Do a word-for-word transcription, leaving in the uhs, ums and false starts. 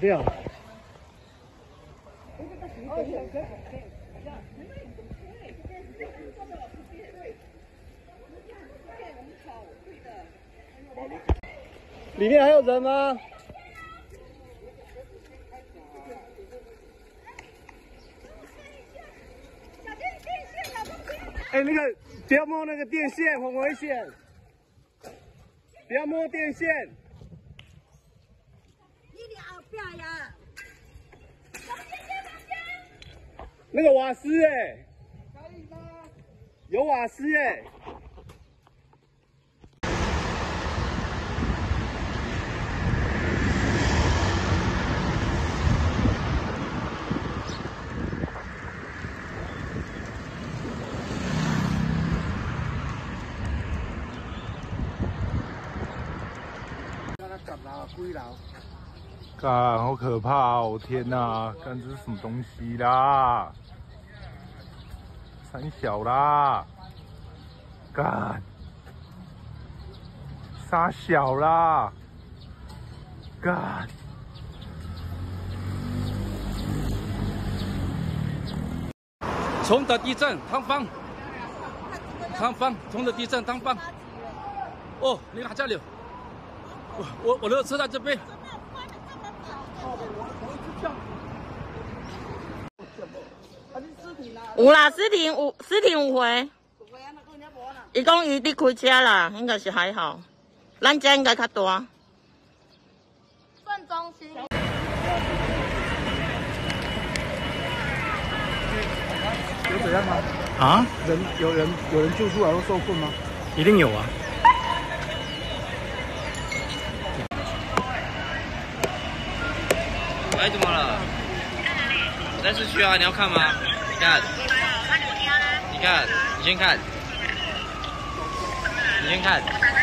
这样来的。里面还有人吗？ 哎，那个不要摸那个电线，很危险！不要摸电线。你的后边呀！房间间房间。那个瓦斯哎。可以吗？有瓦斯哎。看，好可怕哦！天哪，看这是什么东西啦？三小啦，干，沙小啦，干。 崇德地震，汤方，汤方，崇德地震，汤方。哦，你看这里，我我我的车在这边。 有啦，尸体有，尸体有回。伊讲伊伫开车啦，应该是还好。咱遮应该较大。镇中心。有怎样吗？啊？人有人有人救出来或受困吗？一定有啊。 哎，怎么了？在市区啊，你要看吗？你看，你看，你先看，你先看。